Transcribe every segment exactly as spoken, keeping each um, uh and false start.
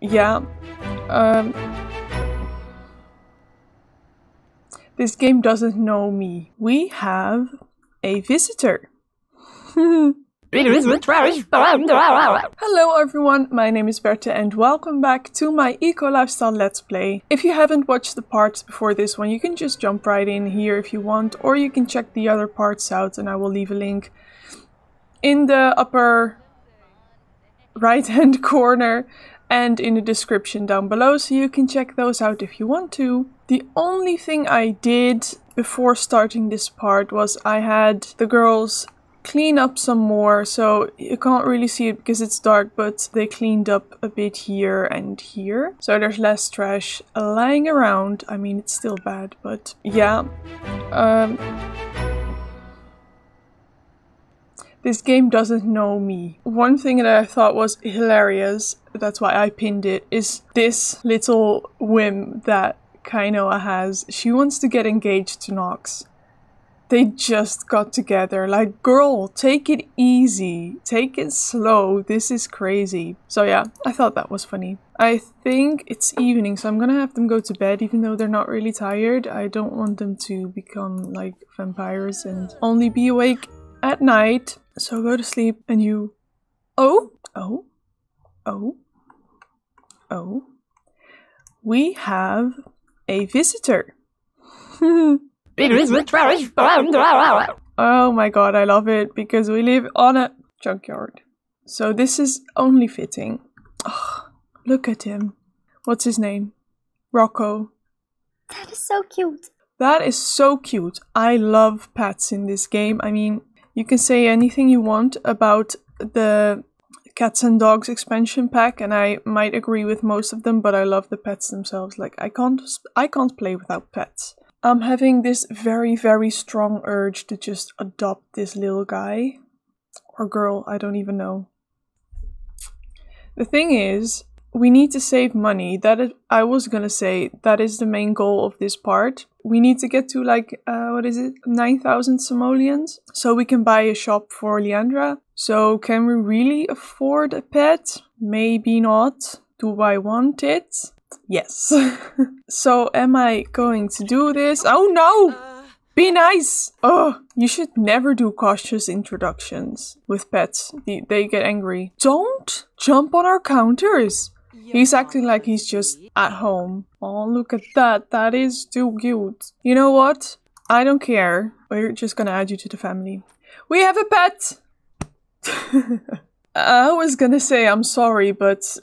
Yeah. Um, this game doesn't know me. We have a visitor. Hello everyone, my name is Berthe and welcome back to my Eco Lifestyle Let's Play. If you haven't watched the parts before this one, you can just jump right in here if you want, or you can check the other parts out and I will leave a link in the upper right hand corner and in the description down below, so you can check those out if you want to. The only thing I did before starting this part was I had the girls clean up some more, so you can't really see it because it's dark, but they cleaned up a bit here and here, so there's less trash lying around. I mean, it's still bad, but yeah. Um, this game doesn't know me. One thing that I thought was hilarious, that's why I pinned it, is this little whim that Kainoa has. She wants to get engaged to Knox. They just got together. Like, girl, take it easy. Take it slow. This is crazy. So yeah, I thought that was funny. I think it's evening, so I'm gonna have them go to bed even though they're not really tired. I don't want them to become like vampires and only be awake at night. So go to sleep and you... Oh, oh, oh, oh. We have a visitor. Oh my god, I love it, because we live on a junkyard. So this is only fitting. Oh, look at him. What's his name? Rocco. That is so cute. That is so cute. I love pets in this game. I mean, you can say anything you want about the Cats and Dogs expansion pack, and I might agree with most of them, but I love the pets themselves. Like, I can't, I can't play without pets. I'm having this very, very strong urge to just adopt this little guy or girl, I don't even know. The thing is, we need to save money. That is, I was gonna say, that is the main goal of this part. We need to get to like, uh, what is it, nine thousand simoleons? So we can buy a shop for Leandra. So can we really afford a pet? Maybe not. Do I want it? Yes. So am I going to do this? Oh no! Uh, Be nice! Oh, you should never do cautious introductions with pets. They, they get angry. Don't jump on our counters! He's acting like he's just at home. Oh, look at that. That is too cute. You know what? I don't care. We're just gonna add you to the family. We have a pet! I was gonna say I'm sorry, but...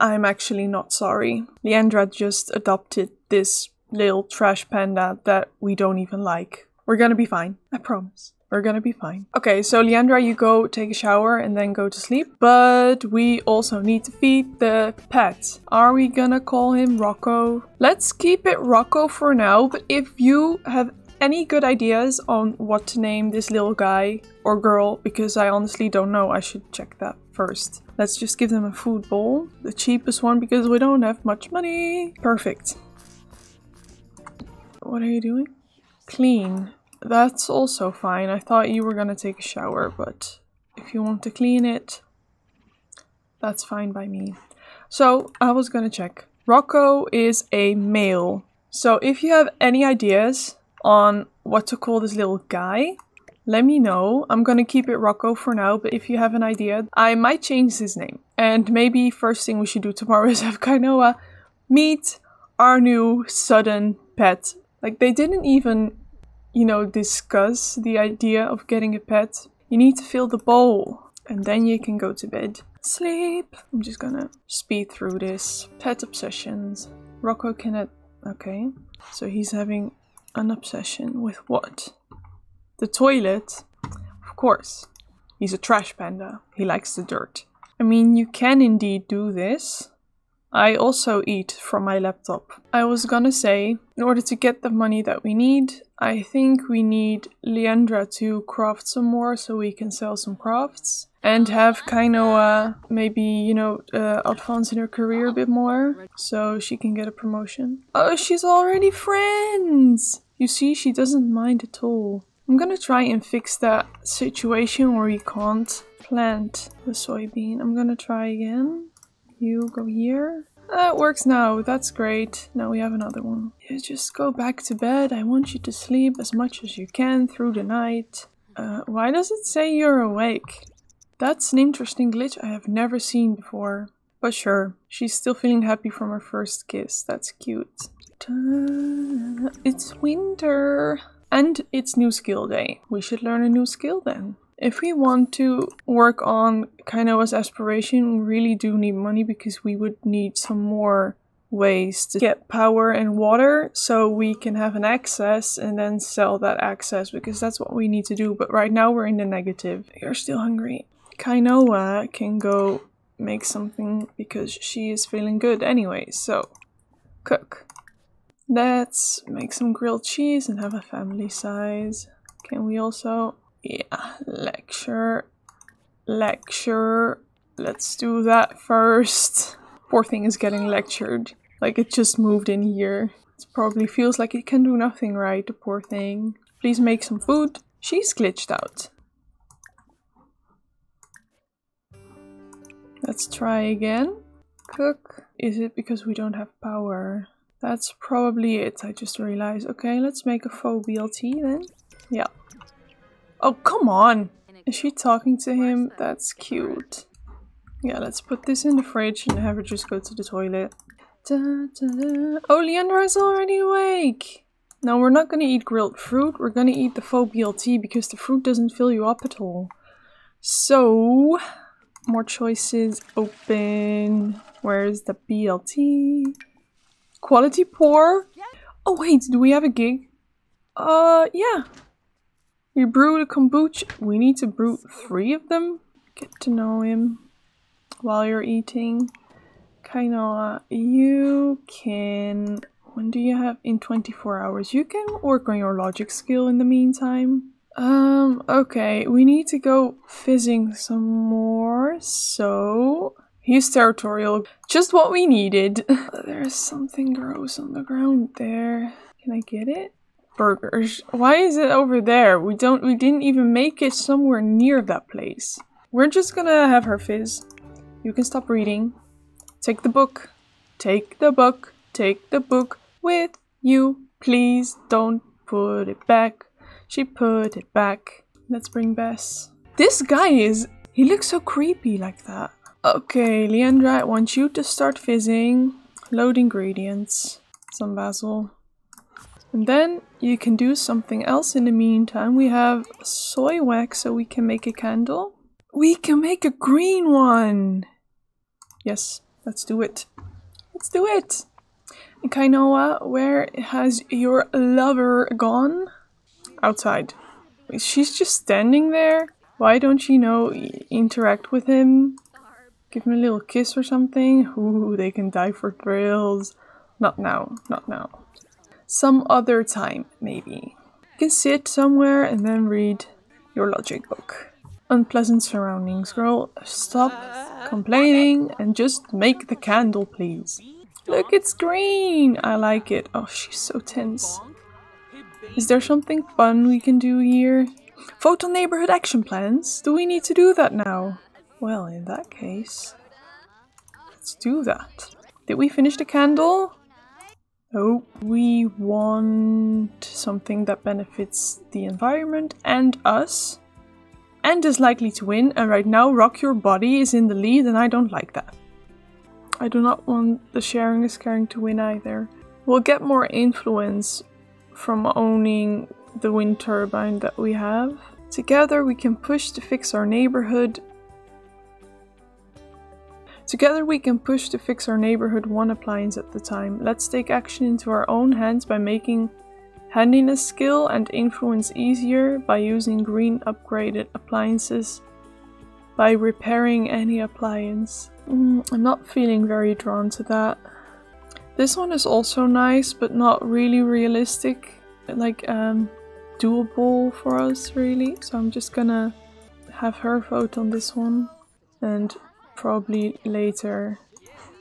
I'm actually not sorry. Leandra just adopted this little trash panda that we don't even like. We're gonna be fine. I promise. We're gonna be fine. Okay, so Leandra, you go take a shower and then go to sleep. But we also need to feed the pet. Are we gonna call him Rocco? Let's keep it Rocco for now, but if you have any good ideas on what to name this little guy or girl, because I honestly don't know, I should check that first. Let's just give them a food bowl, the cheapest one, because we don't have much money. Perfect. What are you doing? Clean. That's also fine. I thought you were gonna take a shower, but if you want to clean it, that's fine by me. So I was gonna check. Rocco is a male. So if you have any ideas on what to call this little guy, let me know. I'm gonna keep it Rocco for now, but if you have an idea, I might change his name. And maybe first thing we should do tomorrow is have Kainoa meet our new sudden pet. Like, they didn't even, you know, discuss the idea of getting a pet. You need to fill the bowl and then you can go to bed. Sleep. I'm just gonna speed through this. Pet obsessions. Rocco cannot... Okay. So he's having... an obsession with what? The toilet? Of course. He's a trash panda. He likes the dirt. I mean, you can indeed do this. I also eat from my laptop. I was gonna say, in order to get the money that we need, I think we need Leandra to craft some more so we can sell some crafts. And have Kainoa maybe, you know, uh, advance in her career a bit more. So she can get a promotion. Oh, she's already friends! You see, she doesn't mind at all. I'm gonna try and fix that situation where you can't plant the soybean. I'm gonna try again. You go here. That works now, that's great. Now we have another one. You just go back to bed. I want you to sleep as much as you can through the night. Uh, why does it say you're awake? That's an interesting glitch I have never seen before. But sure, she's still feeling happy from her first kiss. That's cute. Ta-da. It's winter. And it's new skill day. We should learn a new skill then. If we want to work on Kainoa's aspiration, we really do need money because we would need some more ways to get power and water so we can have an access and then sell that access, because that's what we need to do. But right now we're in the negative. You're still hungry. Kainoa can go make something because she is feeling good anyway. So, cook. Let's make some grilled cheese and have a family size. Can we also... yeah, lecture, lecture, let's do that first. Poor thing is getting lectured, like it just moved in here. It probably feels like it can do nothing right, the poor thing. Please make some food. She's glitched out. Let's try again. Cook. Is it because we don't have power? That's probably it, I just realized. Okay, let's make a faux B L T then. Yeah. Oh, come on! Is she talking to him? That's cute. Yeah, let's put this in the fridge and have her just go to the toilet. Da, da, da. Oh, Leandra is already awake! Now, we're not gonna eat grilled fruit. We're gonna eat the faux B L T because the fruit doesn't fill you up at all. So, more choices open. Where's the B L T? Quality pour? Oh, wait, do we have a gig? Uh, yeah. We brew the kombucha. We need to brew three of them. Get to know him while you're eating. Kainoa, you can... when do you have? In twenty-four hours. You can work on your logic skill in the meantime. Um, okay. We need to go fizzing some more. So... he's territorial. Just what we needed. There's something gross on the ground there. Can I get it? Burgers. Why is it over there? We don't- we didn't even make it somewhere near that place. We're just gonna have her fizz. You can stop reading. Take the book. Take the book. Take the book with you. Please don't put it back. She put it back. Let's bring Bess. This guy is- he looks so creepy like that. Okay, Leandra, I want you to start fizzing. Load ingredients. Some basil. And then you can do something else in the meantime. We have soy wax, so we can make a candle. We can make a green one! Yes, let's do it. Let's do it! And Kainoa, where has your lover gone? Outside. She's just standing there. Why don't you know, interact with him? Give him a little kiss or something. Ooh, they can die for thrills. Not now, not now. Some other time, maybe. You can sit somewhere and then read your logic book. Unpleasant surroundings, girl. Stop complaining and just make the candle, please. Look, it's green! I like it. Oh, she's so tense. Is there something fun we can do here? Vote on neighborhood action plans? Do we need to do that now? Well, in that case... let's do that. Did we finish the candle? Oh, we want something that benefits the environment and us and is likely to win, and right now Rock Your Body is in the lead and I don't like that. I do not want the sharing is caring to win either. We'll get more influence from owning the wind turbine that we have. Together we can push to fix our neighborhood. Together we can push to fix our neighborhood one appliance at the time. Let's take action into our own hands by making handiness skill and influence easier by using green upgraded appliances, by repairing any appliance. Mm, I'm not feeling very drawn to that. This one is also nice, but not really realistic, like um, doable for us really. So I'm just gonna have her vote on this one and probably later.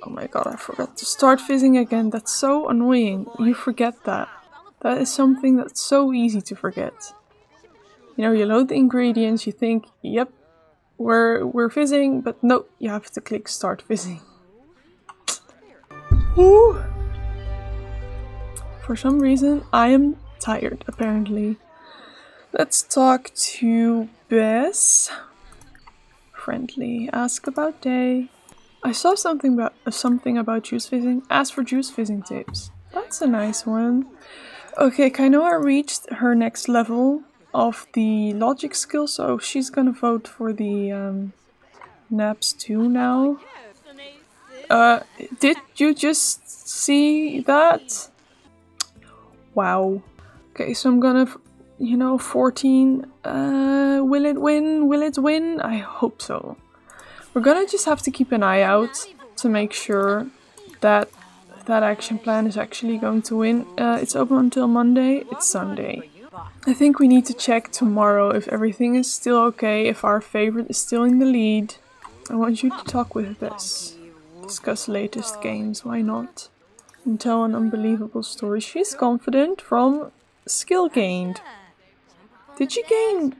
Oh my god, I forgot to start fizzing again. That's so annoying. You forget that. That is something that's so easy to forget. You know, you load the ingredients, you think, yep, we're we're fizzing, but no, you have to click start fizzing. Ooh. For some reason, I am tired, apparently. Let's talk to Bess. Friendly. Ask about day. I saw something about uh, something about juice fizzing. Ask for juice fizzing tips. That's a nice one. Okay, Kainoa reached her next level of the logic skill, so she's gonna vote for the um, Naps two now. Uh, did you just see that? Wow. Okay, so I'm gonna, you know, fourteen. Uh, will it win? Will it win? I hope so. We're gonna just have to keep an eye out to make sure that that action plan is actually going to win. Uh, it's open until Monday. It's Sunday. I think we need to check tomorrow if everything is still okay, if our favorite is still in the lead. I want you to talk with Bess. Discuss latest games, why not? And tell an unbelievable story. She's confident from skill gained. Did she gain...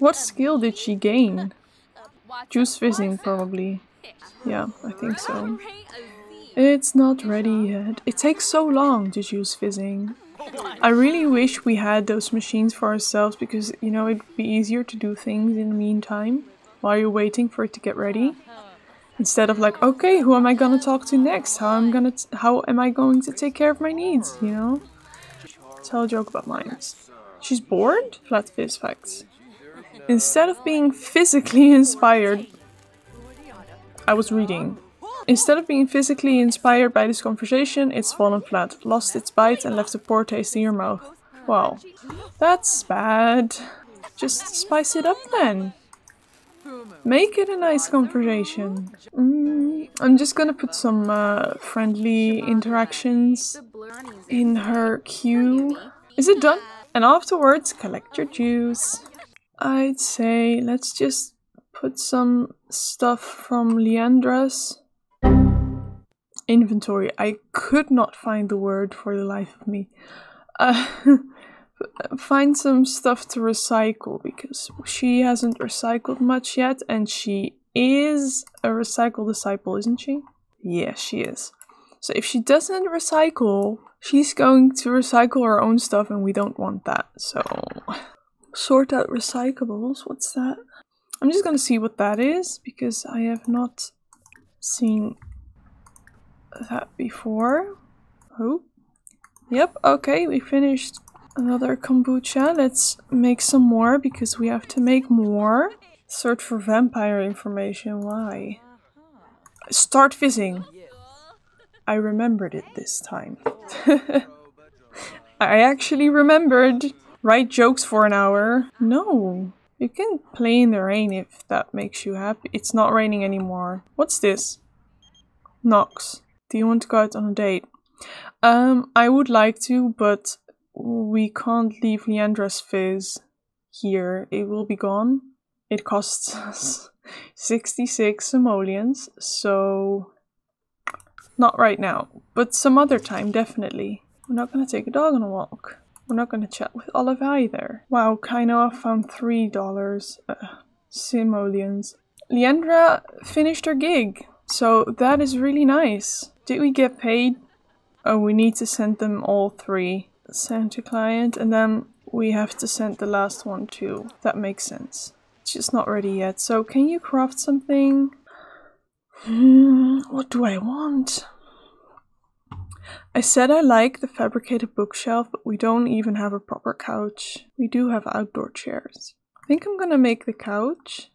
What skill did she gain? Juice fizzing, probably. Yeah, I think so. It's not ready yet. It takes so long to juice fizzing. I really wish we had those machines for ourselves because, you know, it'd be easier to do things in the meantime while you're waiting for it to get ready. Instead of like, okay, who am I gonna talk to next? How am I gonna t how am I going to take care of my needs, you know? Tell a joke about mines. She's bored? Flat fizz facts. Instead of being physically inspired... I was reading. Instead of being physically inspired by this conversation, it's fallen flat, lost its bite and left a poor taste in your mouth. Wow. That's bad. Just spice it up then. Make it a nice conversation. Mm, I'm just gonna put some uh, friendly interactions in her queue. Is it done? And afterwards, collect your juice. I'd say let's just put some stuff from Leandra's inventory. I could not find the word for the life of me. Uh, find some stuff to recycle because she hasn't recycled much yet and she is a recycle disciple, isn't she? Yeah, she is. So if she doesn't recycle, she's going to recycle her own stuff and we don't want that. So sort out recyclables. What's that? I'm just gonna see what that is because I have not seen that before. Oh, yep, okay, we finished another kombucha. Let's make some more because we have to make more. Search for vampire information. Why? Start fizzing. I remembered it this time. I actually remembered. Write jokes for an hour. No, you can play in the rain if that makes you happy. It's not raining anymore. What's this? Knox, do you want to go out on a date? Um, I would like to, but we can't leave Leandra's fizz here. It will be gone. It costs us sixty-six simoleons, so not right now, but some other time, definitely. We're not going to take a dog on a walk. We're not going to chat with Olive either. Wow, Kainoa found three dollars uh, simoleons. Leandra finished her gig. So that is really nice. Did we get paid? Oh, we need to send them all three. Send to client and then we have to send the last one too. That makes sense. It's just not ready yet. So can you craft something? Hmm, what do I want? I said I like the fabricated bookshelf, but we don't even have a proper couch. We do have outdoor chairs. I think I'm gonna make the couch.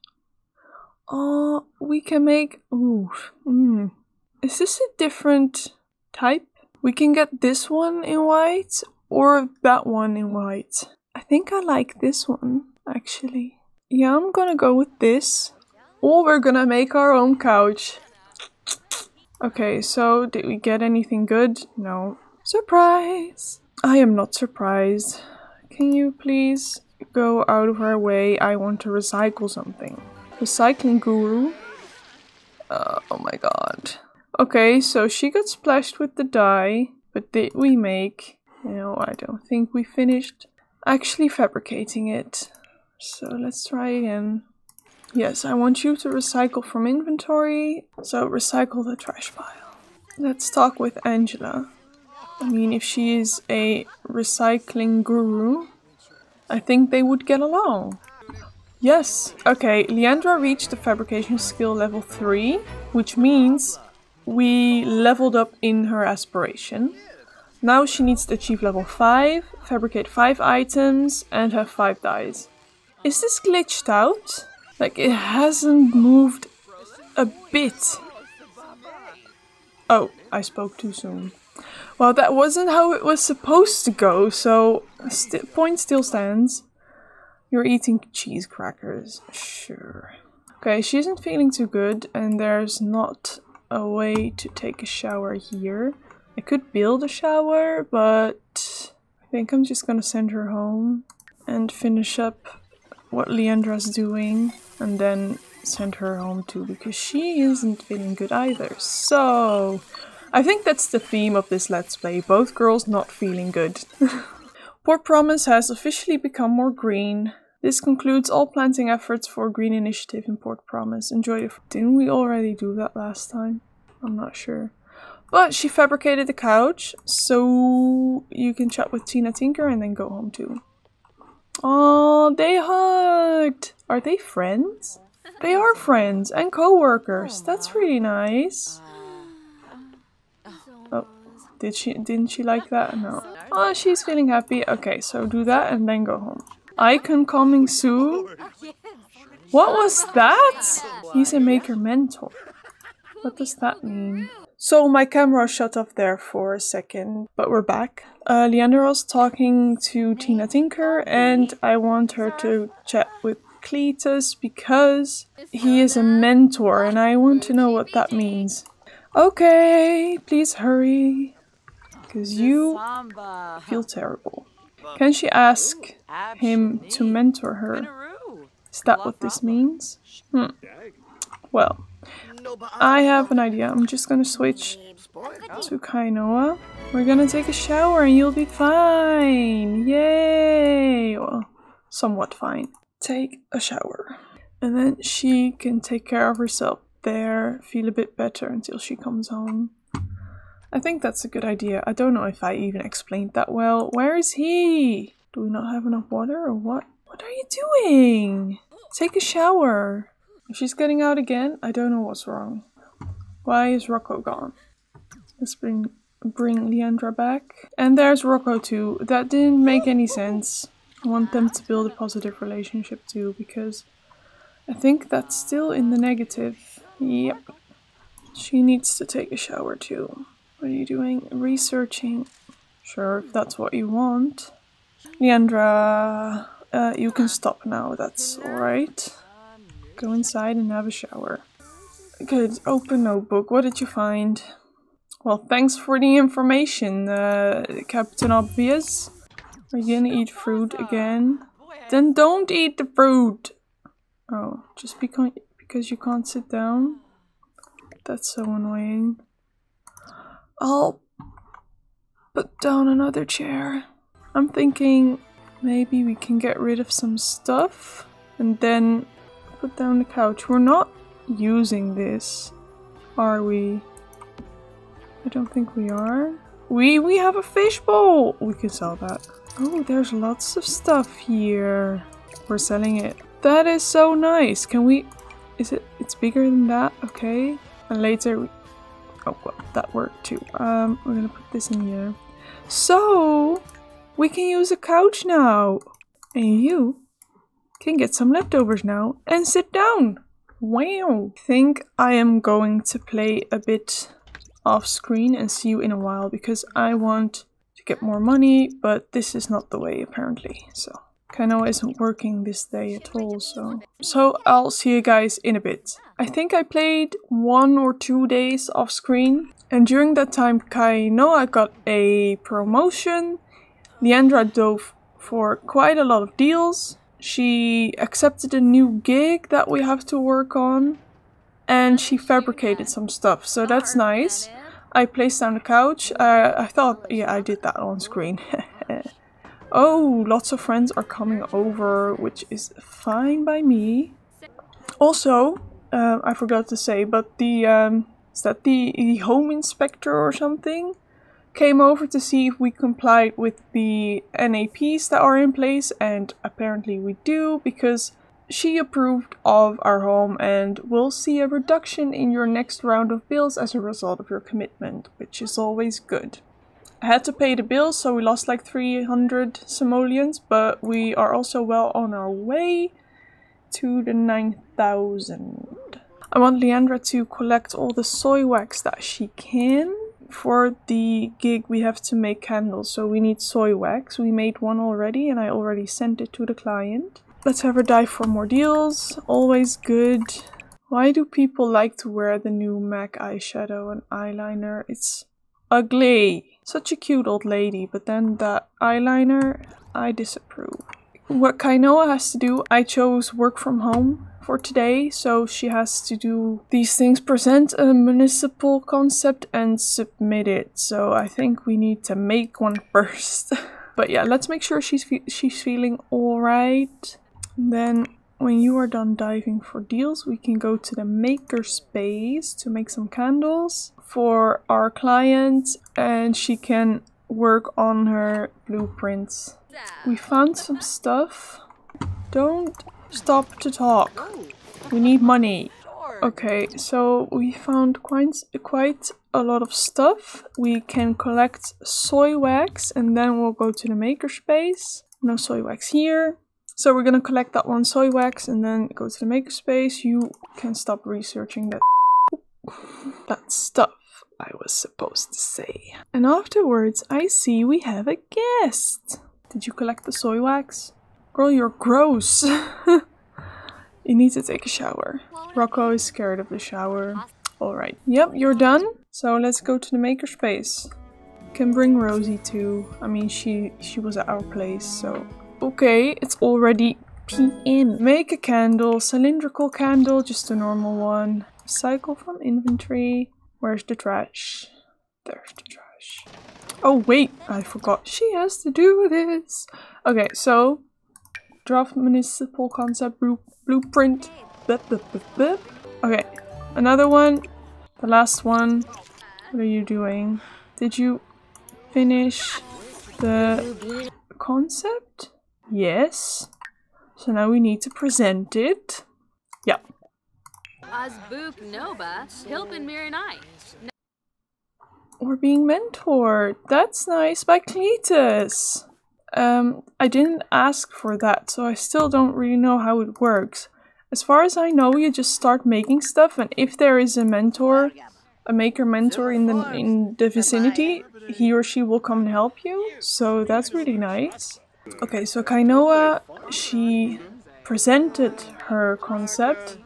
Oh, we can make... Ooh, mm. Is this a different type? We can get this one in white or that one in white. I think I like this one, actually. Yeah, I'm gonna go with this. Or we're gonna make our own couch. Okay, so did we get anything good? No. Surprise! I am not surprised. Can you please go out of our way? I want to recycle something. Recycling guru. Uh, oh my god. Okay, so she got splashed with the dye, but did we make... No, I don't think we finished actually fabricating it. So let's try again. Yes, I want you to recycle from inventory. So recycle the trash pile. Let's talk with Angela. I mean, if she is a recycling guru, I think they would get along. Yes, okay, Leandra reached the fabrication skill level three, which means we leveled up in her aspiration. Now she needs to achieve level five, fabricate five items, and have five dies. Is this glitched out? Like, it hasn't moved a bit. Oh, I spoke too soon. Well, that wasn't how it was supposed to go, so st- point still stands. You're eating cheese crackers, sure. Okay, she isn't feeling too good, and there's not a way to take a shower here. I could build a shower, but I think I'm just gonna send her home and finish up what Leandra's doing, and then send her home too, because she isn't feeling good either. So I think that's the theme of this Let's Play, both girls not feeling good. Port Promise has officially become more green. This concludes all planting efforts for Green Initiative in Port Promise. Enjoy the f- Didn't we already do that last time? I'm not sure. But she fabricated the couch, so you can chat with Tina Tinker and then go home too. Oh, they hugged! Are they friends? They are friends and co-workers. That's really nice. Did she, didn't she like that? No. Oh, she's feeling happy. Okay, so do that and then go home. Icon coming soon. What was that? He's a maker mentor. What does that mean? So my camera shut off there for a second, but we're back. Uh, Leandra's talking to Tina Tinker and I want her to chat with Cletus because he is a mentor and I want to know what that means. Okay, please hurry. Because you feel terrible. Can she ask him to mentor her? Is that what this means? Hmm. Well, I have an idea. I'm just gonna switch to Kainoa. We're gonna take a shower and you'll be fine. Yay! Well, somewhat fine. Take a shower. And then she can take care of herself there, feel a bit better until she comes home. I think that's a good idea. I don't know if I even explained that well. Where is he? Do we not have enough water or what? What are you doing? Take a shower. If she's getting out again, I don't know what's wrong. Why is Rocco gone? Let's bring, bring Leandra back. And there's Rocco too. That didn't make any sense. I want them to build a positive relationship too, because I think that's still in the negative. Yep. She needs to take a shower too. What are you doing? Researching. Sure, if that's what you want. Leandra, uh, you can stop now, that's alright. Go inside and have a shower. Good, open notebook. What did you find? Well, thanks for the information, uh, Captain Obvious. Are you gonna eat fruit again? Then don't eat the fruit! Oh, just because... because you can't sit down? That's so annoying. I'll put down another chair. I'm thinking maybe we can get rid of some stuff and then put down the couch. We're not using this, are we? I don't think we are. We we have a fishbowl! We could sell that. Oh, there's lots of stuff here. We're selling it. That is so nice. Can we... Is it? It's bigger than that, okay. And later we... Oh, well, that worked too. Um, we're gonna put this in here. So, we can use a couch now. And you can get some leftovers now and sit down. Wow. I think I am going to play a bit off screen and see you in a while because I want to get more money, but this is not the way apparently, so. Kainoa isn't working this day at all, so... So, I'll see you guys in a bit. I think I played one or two days off-screen. And during that time, Kainoa got a promotion. Leandra dove for quite a lot of deals. She accepted a new gig that we have to work on. And she fabricated some stuff, so that's nice. I placed down the couch. Uh, I thought, yeah, I did that on screen. Oh, lots of friends are coming over, which is fine by me. Also, uh, I forgot to say, but the um, Is that the, the home inspector or something? Came over to see if we complied with the N A Ps that are in place, and apparently we do, because she approved of our home and will see a reduction in your next round of bills as a result of your commitment, which is always good. I had to pay the bills, so we lost like three hundred simoleons, but we are also well on our way to the nine thousand. I want Leandra to collect all the soy wax that she can. For the gig we have to make candles, so we need soy wax. We made one already and I already sent it to the client. Let's have her dive for more deals, always good. Why do people like to wear the new MAC eyeshadow and eyeliner? It's ugly. Such a cute old lady, but then that eyeliner, I disapprove. What Kainoa has to do, I chose work from home for today, so she has to do these things, present a municipal concept and submit it. So I think we need to make one first. But yeah, let's make sure she's fe she's feeling all right. Then when you are done diving for deals, we can go to the maker space to make some candles for our client, and she can work on her blueprints. We found some stuff. Don't stop to talk. We need money. Okay, so we found quite, quite a lot of stuff. We can collect soy wax and then we'll go to the makerspace. No soy wax here. So we're gonna collect that one soy wax and then go to the makerspace. You can stop researching that, that stuff I was supposed to say. And afterwards, I see we have a guest. Did you collect the soy wax? Girl, you're gross. You need to take a shower. Rocco is scared of the shower. Alright. Yep, you're done. So let's go to the makerspace. You can bring Rosie too. I mean, she, she was at our place, so... Okay, it's already P M Make a candle. Cylindrical candle, just a normal one. Cycle from inventory. Where's the trash? There's the trash. Oh, wait. I forgot. She has to do this. Okay, so... Draft municipal concept blueprint. Bup, bup, bup, bup. Okay, another one. The last one. What are you doing? Did you finish the concept? Yes. So now we need to present it. Yeah. We're being mentored. That's nice, by Cletus. Um, I didn't ask for that, so I still don't really know how it works. As far as I know, you just start making stuff, and if there is a mentor, a maker mentor in the in the vicinity, he or she will come and help you. So that's really nice. Okay, so Kainoa, she presented her concept.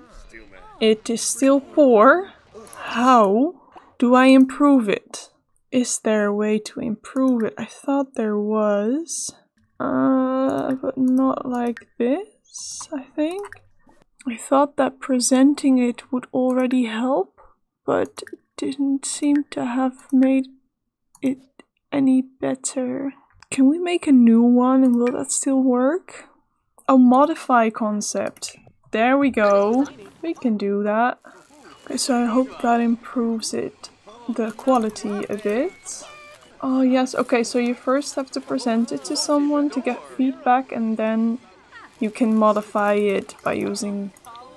It is still poor. How do I improve it? Is there a way to improve it? I thought there was. Uh, but not like this, I think. I thought that presenting it would already help, but it didn't seem to have made it any better. Can we make a new one and will that still work? A modify concept. There we go. We can do that. Okay, so I hope that improves it. The quality a bit. Oh yes, okay, so you first have to present it to someone to get feedback and then you can modify it by using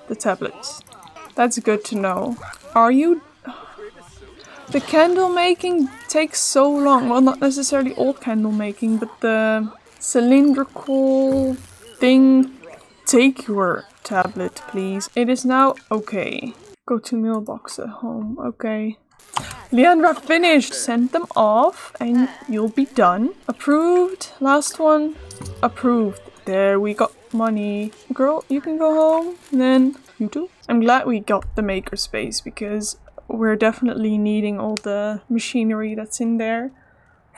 the tablets. That's good to know. Are you... The candle making takes so long. Well, not necessarily all candle making, but the cylindrical thing. Take your tablet, please. It is now okay. Go to mailbox at home, okay. Leandra finished! Send them off and you'll be done. Approved. Last one. Approved. There, we got money. Girl, you can go home. And then you too. I'm glad we got the makerspace because we're definitely needing all the machinery that's in there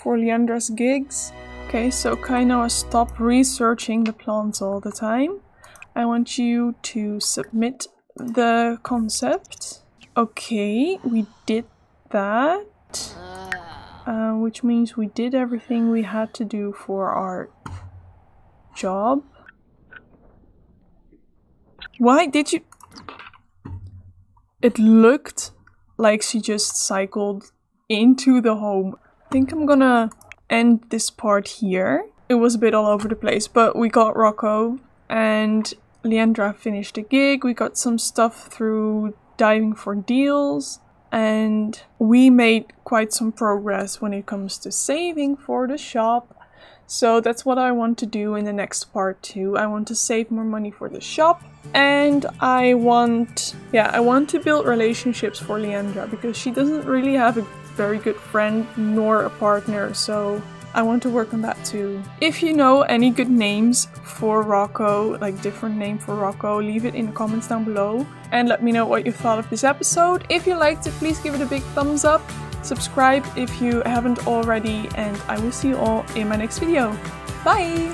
for Leandra's gigs. Okay, so Kainoa, stop researching the plants all the time. I want you to submit the concept. Okay, we did that, uh, which means we did everything we had to do for our job. Why did you? It looked like she just cycled into the home. I think I'm gonna end this part here. It was a bit all over the place, but we got Rocco and Leandra finished the gig. We got some stuff through diving for deals, and we made quite some progress when it comes to saving for the shop. So that's what I want to do in the next part too. I want to save more money for the shop, and I want, yeah, I want to build relationships for Leandra, because she doesn't really have a very good friend nor a partner, so I want to work on that too. If you know any good names for Rocco, like different name for Rocco, leave it in the comments down below and let me know what you thought of this episode. If you liked it, please give it a big thumbs up. Subscribe if you haven't already, and I will see you all in my next video. Bye!